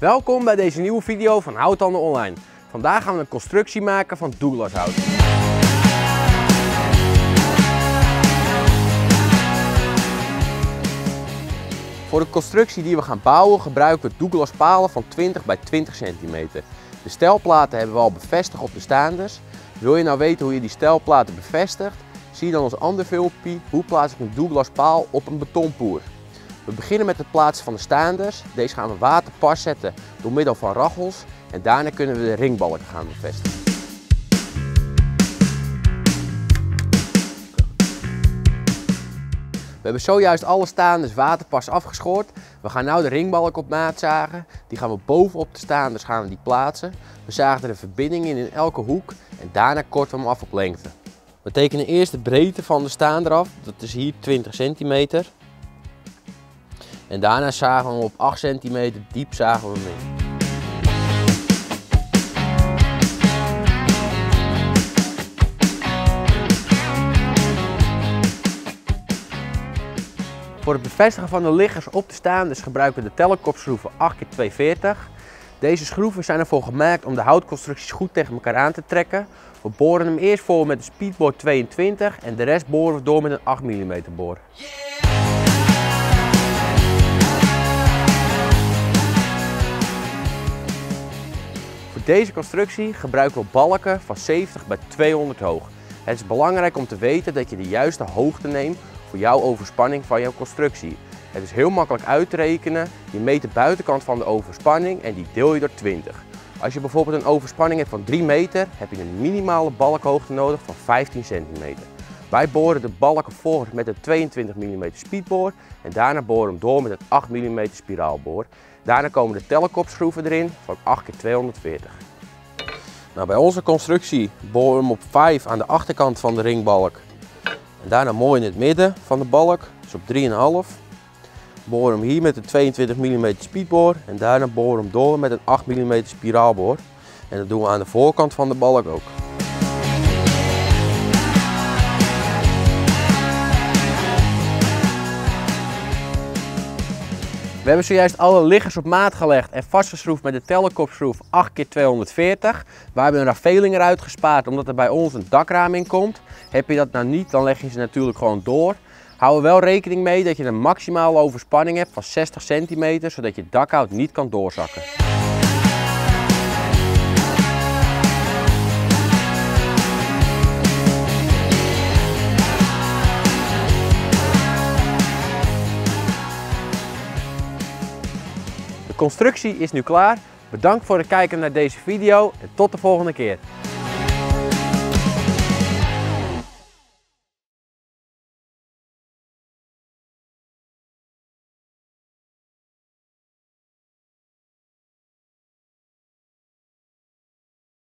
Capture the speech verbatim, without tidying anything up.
Welkom bij deze nieuwe video van Houthandelonline. Vandaag gaan we een constructie maken van Douglas hout. Voor de constructie die we gaan bouwen gebruiken we Douglas palen van twintig bij twintig centimeter. De stelplaten hebben we al bevestigd op de staanders. Wil je nou weten hoe je die stelplaten bevestigt? Zie dan ons ander filmpje, hoe plaats ik een Douglas paal op een betonpoer. We beginnen met het plaatsen van de staanders. Deze gaan we waterpas zetten door middel van rachels en daarna kunnen we de ringbalken gaan bevestigen. We hebben zojuist alle staanders waterpas afgeschoord. We gaan nu de ringbalk op maat zagen. Die gaan we bovenop de staanders gaan we die plaatsen. We zagen er een verbinding in in elke hoek en daarna korten we hem af op lengte. We tekenen eerst de breedte van de staander af, dat is hier twintig centimeter. En daarna zagen we hem op acht centimeter diep zagen we hem in. Voor het bevestigen van de liggers op de staanders gebruiken we de tellerkopschroeven acht keer tweehonderdveertig. Deze schroeven zijn ervoor gemaakt om de houtconstructies goed tegen elkaar aan te trekken. We boren hem eerst vol met een speedboor tweeëntwintig en de rest boren we door met een acht millimeter boor. Voor deze constructie gebruiken we balken van zeventig bij tweehonderd hoog. Het is belangrijk om te weten dat je de juiste hoogte neemt voor jouw overspanning van jouw constructie. Het is heel makkelijk uit te rekenen. Je meet de buitenkant van de overspanning en die deel je door twintig. Als je bijvoorbeeld een overspanning hebt van drie meter, heb je een minimale balkhoogte nodig van vijftien centimeter. Wij boren de balken voor met een tweeëntwintig millimeter speedboor en daarna boren we hem door met een acht millimeter spiraalboor. Daarna komen de tellerkopschroeven erin van acht keer tweehonderdveertig. Nou, bij onze constructie boren we hem op vijf aan de achterkant van de ringbalk. En daarna mooi in het midden van de balk, dus op drie komma vijf. Boren hem hier met een tweeëntwintig millimeter speedboor en daarna boren hem door met een acht millimeter spiraalboor. En dat doen we aan de voorkant van de balk ook. We hebben zojuist alle liggers op maat gelegd en vastgeschroefd met de tellerkopschroef acht keer tweehonderdveertig. We hebben een rafeling eruit gespaard omdat er bij ons een dakraam in komt. Heb je dat nou niet, dan leg je ze natuurlijk gewoon door. Hou er wel rekening mee dat je een maximale overspanning hebt van zestig centimeter, zodat je dakhout niet kan doorzakken. De constructie is nu klaar. Bedankt voor het kijken naar deze video en tot de volgende keer.